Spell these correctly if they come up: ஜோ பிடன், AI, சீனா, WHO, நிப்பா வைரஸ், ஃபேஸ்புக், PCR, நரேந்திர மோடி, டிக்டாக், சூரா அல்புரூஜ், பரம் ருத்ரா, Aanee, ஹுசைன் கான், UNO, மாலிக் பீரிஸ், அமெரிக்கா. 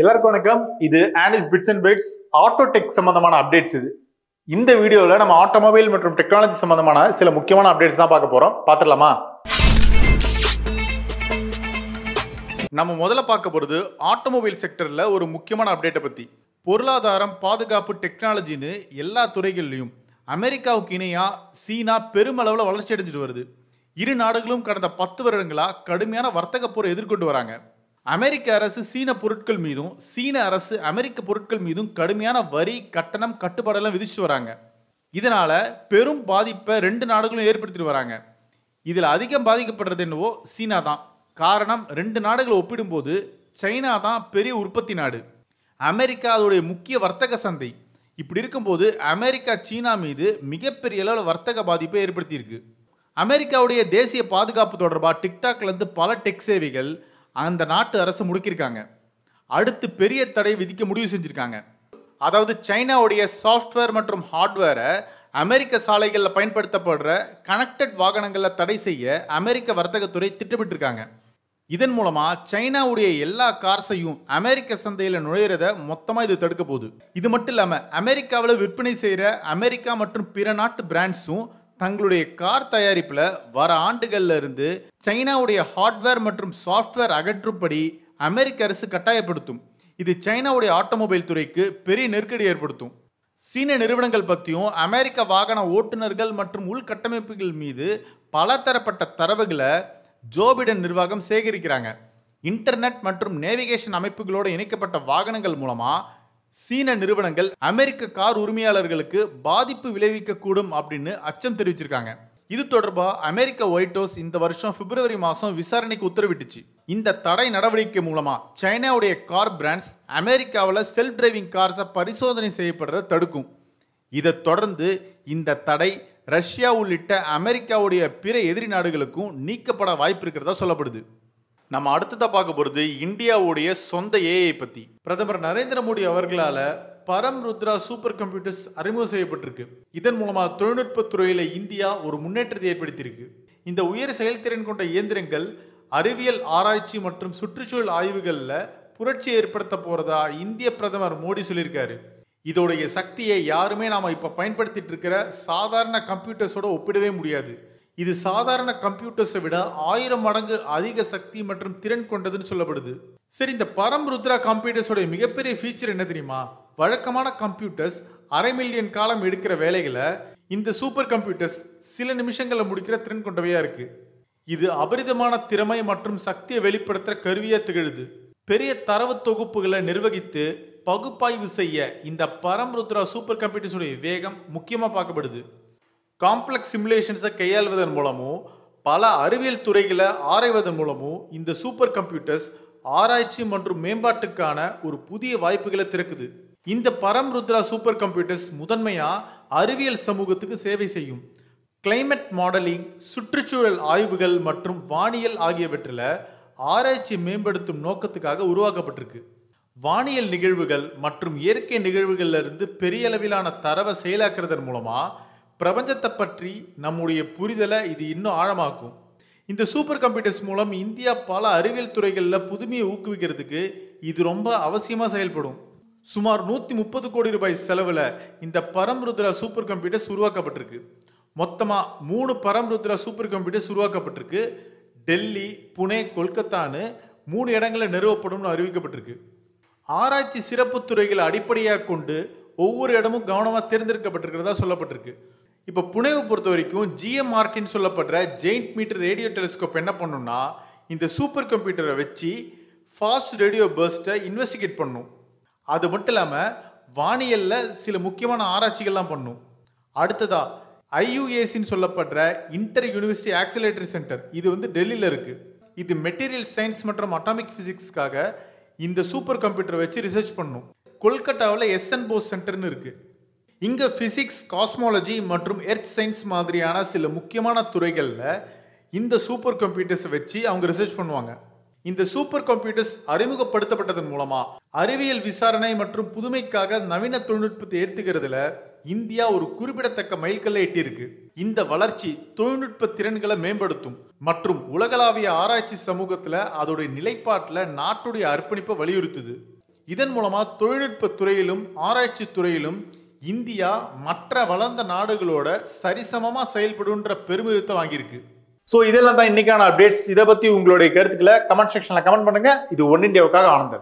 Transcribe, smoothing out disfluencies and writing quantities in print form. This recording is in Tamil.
எல்லாருக்கும் வணக்கம். இது Annie's bits and bytes autotech சம்பந்தமான அப்டேட்ஸ். இது இந்த வீடியோவில் நம்ம ஆட்டோமொபைல் மற்றும் டெக்னாலஜி சம்பந்தமான சில முக்கியமான அப்டேட்ஸ் தான் பார்க்க போகிறோம். பார்த்துடலாமா? நம்ம முதல்ல பார்க்க போகிறது ஆட்டோமொபைல் செக்டரில் ஒரு முக்கியமான அப்டேட்டை பற்றி. பொருளாதாரம், பாதுகாப்பு, டெக்னாலஜின்னு எல்லா துறைகள்லையும் அமெரிக்காவுக்கு இணையாக சீனா பெருமளவில் வளர்ச்சி அடைஞ்சிட்டு வருது. இரு நாடுகளும் கடந்த 10 வருடங்களாக கடுமையான வர்த்தக போரை எதிர்கொண்டு வராங்க. அமெரிக்க அரசு சீன பொருட்கள் மீதும் சீன அரசு அமெரிக்க பொருட்கள் மீதும் கடுமையான வரி, கட்டணம், கட்டுப்பாடெல்லாம் விதிச்சுட்டு வராங்க. இதனால் பெரும் பாதிப்பை 2 நாடுகளும் ஏற்படுத்திட்டு வராங்க. இதில் அதிகம் பாதிக்கப்படுறது என்னவோ சீனா தான். காரணம், 2 நாடுகளை ஒப்பிடும்போது சைனா தான் பெரிய உற்பத்தி நாடு, அமெரிக்கா அதோடைய முக்கிய வர்த்தக சந்தை. இப்படி இருக்கும்போது அமெரிக்கா சீனா மீது மிகப்பெரிய அளவில் வர்த்தக பாதிப்பை ஏற்படுத்தியிருக்கு. அமெரிக்காவுடைய தேசிய பாதுகாப்பு தொடர்பாக டிக்டாக்லேருந்து பல டெக் சேவைகள் அந்த நாட்டு அரசு முடக்கியிருக்காங்க. அடுத்து பெரிய தடை விதிக்க முடிவு செஞ்சுருக்காங்க. அதாவது சைனாவுடைய சாஃப்ட்வேர் மற்றும் ஹார்ட்வேரை அமெரிக்க சாலைகளில் பயன்படுத்தப்படுற கனெக்டட் வாகனங்களில் தடை செய்ய அமெரிக்க வர்த்தகத்துறை திட்டமிட்டிருக்காங்க. இதன் மூலமாக சைனாவுடைய எல்லா கார்ஸையும் அமெரிக்க சந்தையில் நுழையிறத மொத்தமாக இது தடுக்க போகுது. இது மட்டும் இல்லாமல் அமெரிக்காவில் விற்பனை செய்கிற அமெரிக்கா மற்றும் பிற நாட்டு பிராண்ட்ஸும் தங்களுடைய கார் தயாரிப்பில் வர ஆண்டுகளில் இருந்து சைனாவுடைய ஹார்ட்வேர் மற்றும் சாஃப்ட்வேர் அகற்றும்படி அமெரிக்க அரசு கட்டாயப்படுத்தும். இது சைனாவுடைய ஆட்டோமொபைல் துறைக்கு பெரிய நெருக்கடி ஏற்படுத்தும். சீன நிறுவனங்கள் பற்றியும் அமெரிக்க வாகன ஓட்டுநர்கள் மற்றும் உள்கட்டமைப்புகள் மீது பல தரப்பட்ட தரவுகளை ஜோ பிடன் நிர்வாகம் சேகரிக்கிறாங்க. இன்டர்நெட் மற்றும் நேவிகேஷன் அமைப்புகளோடு இணைக்கப்பட்ட வாகனங்கள் மூலமாக சீன நிறுவனங்கள் அமெரிக்க கார் உரிமையாளர்களுக்கு பாதிப்பு விளைவிக்கக்கூடும் அப்படின்னு அச்சம் தெரிவிச்சிருக்காங்க. இது தொடர்பாக அமெரிக்க ஒயிட் ஹவுஸ் இந்த வருஷம் பிப்ரவரி மாதம் விசாரணைக்கு உத்தரவிட்டுச்சு. இந்த தடை நடவடிக்கை மூலமாக சைனாவுடைய கார் பிராண்ட்ஸ் அமெரிக்காவில் செல்ஃப் டிரைவிங் கார்ஸை பரிசோதனை செய்யப்படுறதை தடுக்கும். இதை தொடர்ந்து இந்த தடை ரஷ்யா உள்ளிட்ட அமெரிக்காவுடைய பிற எதிரி நாடுகளுக்கும் நீக்கப்பட வாய்ப்பு இருக்கிறதா சொல்லப்படுது. நம்ம அடுத்ததாக பார்க்க போகிறது இந்தியாவுடைய சொந்த ஏஐ பற்றி. பிரதமர் நரேந்திர மோடி அவர்களால் பரம் ருத்ரா சூப்பர் கம்ப்யூட்டர்ஸ் அறிமுகம் செய்யப்பட்டிருக்கு. இதன் மூலமாக தொழில்நுட்பத்துறையில் இந்தியா ஒரு முன்னேற்றத்தை ஏற்படுத்தியிருக்கு. இந்த உயர் செயல்திறன் கொண்ட இயந்திரங்கள் அறிவியல் ஆராய்ச்சி மற்றும் சுற்றுச்சூழல் ஆய்வுகளில் புரட்சி ஏற்படுத்த போகிறதா இந்திய பிரதமர் மோடி சொல்லியிருக்காரு. இதோடைய சக்தியை யாருமே நாம் இப்போ பயன்படுத்திட்டு இருக்கிற சாதாரண கம்ப்யூட்டர்ஸோடு ஒப்பிடவே முடியாது. இது சாதாரண கம்ப்யூட்டர்ஸை விட 1000 மடங்கு அதிக சக்தி மற்றும் திறன் கொண்டதுன்னு சொல்லப்படுது. சரி, இந்த பரம் ருத்ரா கம்ப்யூட்டர்ஸோடைய மிகப்பெரிய ஃபீச்சர் என்ன தெரியுமா? வழக்கமான கம்ப்யூட்டர்ஸ் 1/2 மில்லியன் காலம் எடுக்கிற வேலைகளை இந்த சூப்பர் கம்ப்யூட்டர்ஸ் சில நிமிஷங்களில் முடிக்கிற திறன் கொண்டவையாக இருக்குது. இது அபரிதமான திறமை மற்றும் சக்தியை வெளிப்படுத்துகிற கருவியாக திகழுது. பெரிய தரவு தொகுப்புகளை நிர்வகித்து பகுப்பாய்வு செய்ய இந்த பரம் ருத்ரா சூப்பர் கம்ப்யூட்டர்ஸுடைய வேகம் முக்கியமாக பார்க்கப்படுது. காம்ப்ளெக்ஸ் சிமுலேஷன்ஸை கையாள்வதன் மூலமும் பல அறிவியல் துறைகளை ஆராய்வதன் மூலமும் இந்த சூப்பர் கம்ப்யூட்டர்ஸ் ஆராய்ச்சி மற்றும் மேம்பாட்டுக்கான ஒரு புதிய வாய்ப்புகளை திறக்குது. இந்த பரம் ருத்ரா சூப்பர் கம்ப்யூட்டர்ஸ் முதன்மையாக அறிவியல் சமூகத்துக்கு சேவை செய்யும். கிளைமேட் மாடலிங், சுற்றுச்சூழல் ஆய்வுகள் மற்றும் வானியல் ஆகியவற்றில் ஆராய்ச்சி மேம்படுத்தும் நோக்கத்துக்காக உருவாக்கப்பட்டிருக்கு. வானியல் நிகழ்வுகள் மற்றும் இயற்கை நிகழ்வுகளிலிருந்து பெரிய அளவிலான தரவை செயலாக்குறதன் மூலமாக பிரபஞ்சத்தை பற்றி நம்முடைய புரிதலை இது இன்னும் ஆழமாக்கும். இந்த சூப்பர் கம்ப்யூட்டர்ஸ் மூலம் இந்தியா பல அறிவியல் துறைகளில் புதுமையை ஊக்குவிக்கிறதுக்கு இது ரொம்ப அவசியமாக செயல்படும். சுமார் 130 கோடி ரூபாய் செலவில் இந்த பரம் ருத்ரா சூப்பர் கம்ப்யூட்டர்ஸ் உருவாக்கப்பட்டிருக்கு. மொத்தமாக 3 பரம் ருத்ரா சூப்பர் கம்ப்யூட்டர்ஸ் உருவாக்கப்பட்டிருக்கு. டெல்லி, புனே, கொல்கத்தான்னு 3 இடங்களில் நிறுவப்படும்னு அறிவிக்கப்பட்டிருக்கு. ஆராய்ச்சி சிறப்பு துறைகளை அடிப்படையாக கொண்டு ஒவ்வொரு இடமும் கவனமாக தேர்ந்தெடுக்கப்பட்டிருக்கிறதா சொல்லப்பட்டிருக்கு. இப்போ புனேவை பொறுத்த வரைக்கும் GMRன்னு சொல்லப்படுற ஜெயிண்ட் மீட்டர் ரேடியோ டெலிஸ்கோப் என்ன பண்ணுன்னா, இந்த சூப்பர் கம்ப்யூட்டரை வச்சு ஃபாஸ்ட் ரேடியோ பர்ஸ்ட்டை இன்வெஸ்டிகேட் பண்ணும். அது மட்டும் இல்லாமல் வானியலில் சில முக்கியமான ஆராய்ச்சிகள்லாம் பண்ணும். அடுத்ததாக IUACன்னு சொல்லப்படுற இன்டர் யூனிவர்சிட்டி ஆக்சிலேட்டர் சென்டர், இது வந்து டெல்லியில் இருக்குது. இது மெட்டீரியல் சயின்ஸ் மற்றும் அட்டாமிக் ஃபிசிக்ஸ்க்காக இந்த சூப்பர் கம்ப்யூட்டரை வச்சு ரிசர்ச் பண்ணும். கொல்கத்தாவில் SN போஸ் சென்டர்னு இருக்குது. இங்கே ஃபிசிக்ஸ், காஸ்மாலஜி மற்றும் எர்த் சயின்ஸ் மாதிரியான சில முக்கியமான துறைகளில் இந்த சூப்பர் கம்ப்யூட்டர்ஸை வச்சு அவங்க ரிசர்ச் பண்ணுவாங்க. இந்த சூப்பர் கம்ப்யூட்டர்ஸ் அறிமுகப்படுத்தப்பட்டதன் மூலமாக அறிவியல் விசாரணை மற்றும் புதுமைக்காக நவீன தொழில்நுட்பத்தை ஏற்றுக்கிறதுல இந்தியா ஒரு குறிப்பிடத்தக்க மைல்கல்லை எட்டியிருக்கு. இந்த வளர்ச்சி தொழில்நுட்ப திறன்களை மேம்படுத்தும் மற்றும் உலகளாவிய ஆராய்ச்சி சமூகத்தில் அதோடைய நிலைப்பாட்டில் நாட்டுடைய அர்ப்பணிப்பை வலியுறுத்துது. இதன் மூலமா தொழில்நுட்பத் துறையிலும் ஆராய்ச்சித் துறையிலும் இந்தியா மற்ற வளர்ந்த நாடுகளோட சரிசமமா செயல்படுன்ற பெருமிதத்தை வாங்கியிருக்கு. சோ இதெல்லாம் தான் இன்னைக்கான அப்டேட்ஸ். இத பத்தி உங்களுடைய கருத்துக்களை கமெண்ட் செக்ஷன்ல கமெண்ட் பண்ணுங்க. இது ஒன் இந்தியாவுக்காக ஆனந்தம்.